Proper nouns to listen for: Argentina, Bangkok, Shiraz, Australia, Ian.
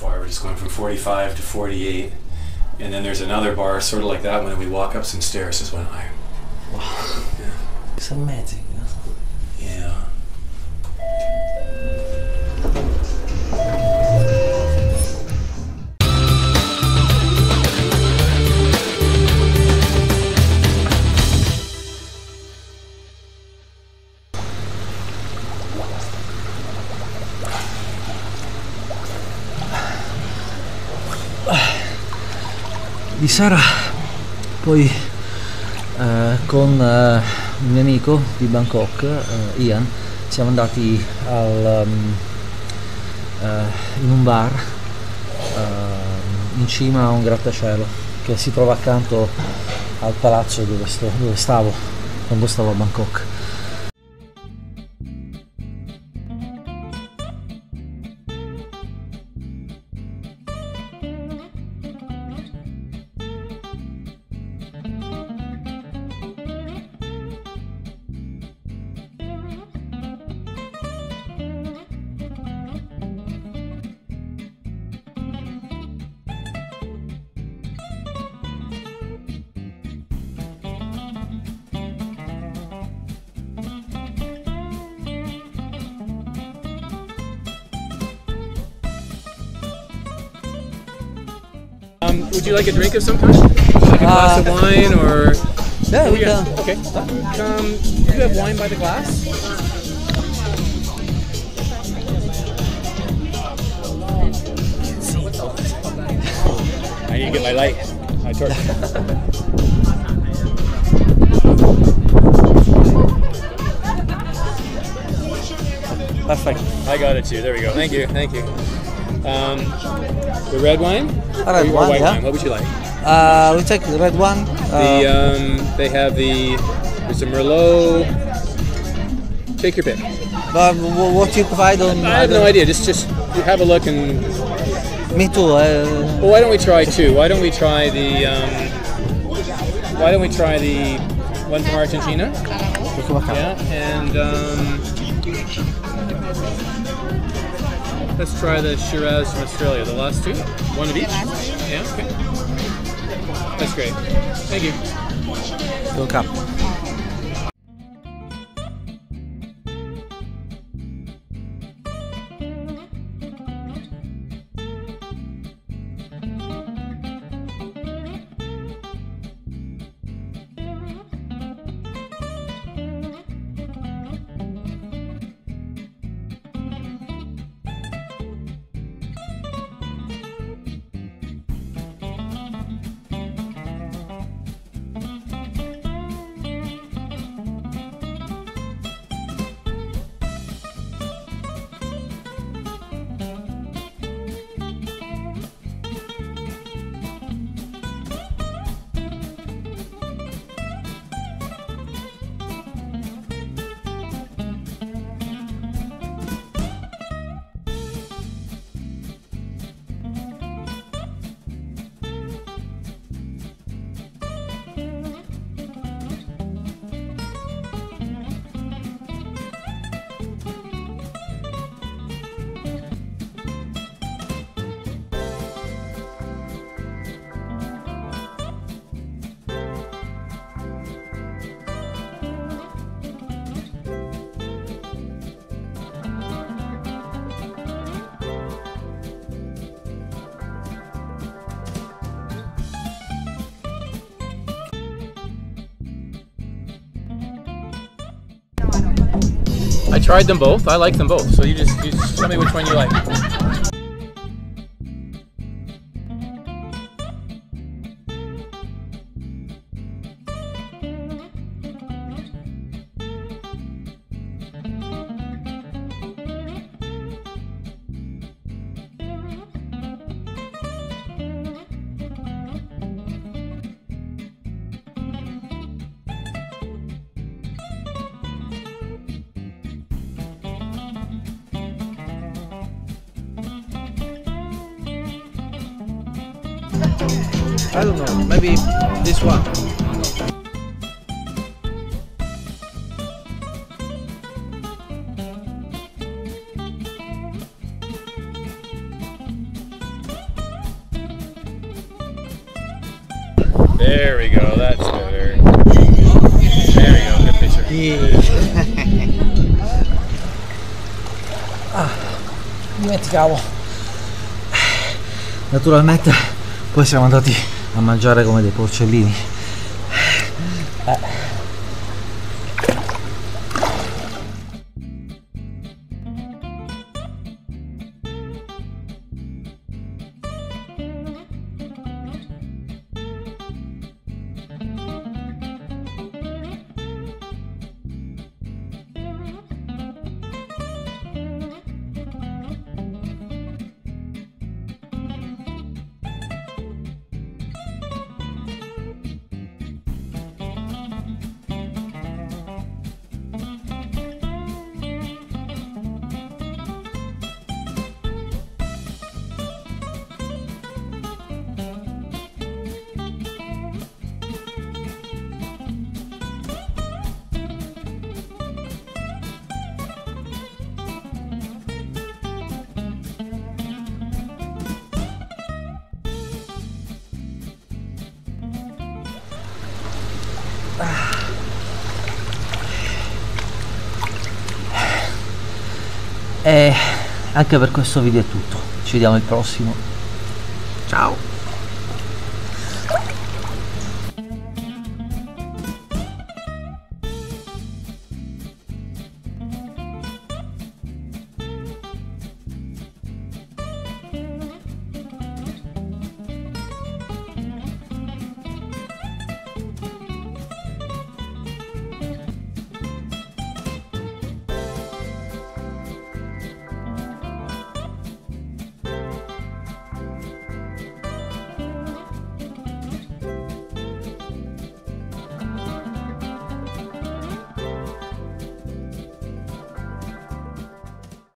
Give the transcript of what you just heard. bar, we're just going from 45 to 48, and then there's another bar sort of like that one, and we walk up some stairs, just went higher. Wow. Yeah. It's amazing. Yeah. Di Sara, poi con un mio amico di Bangkok, Ian, siamo andati al, in un bar in cima a un grattacielo che si trova accanto al palazzo dove stavo quando stavo a Bangkok. Would you like a drink of some kind? Like a glass of wine or... Yeah, we can. Okay. Do you have wine by the glass? I need to get my light. My torch. Perfect. I got it too. There we go. Thank you. Thank you. The red wine? Red wine, white wine? What would you like? We take the red one. They have there's a Merlot. Take your pick. But what you provide on... I have no idea. Just have a look and... Me too. Well, why don't we try two? Why don't we try the... why don't we try the one from Argentina? Yeah, and... let's try the Shiraz from Australia, the last two? One of each? Yeah, okay. That's great. Thank you. Welcome. I tried them both. I like them both. So you just tell me which one you like. I don't know, maybe this one. There we go, that's better. There we go, good picture. Ah, dimenticavo. Naturalmente poi siamo andati a mangiare come dei porcellini. E anche per questo video è tutto, ci vediamo al prossimo, ciao!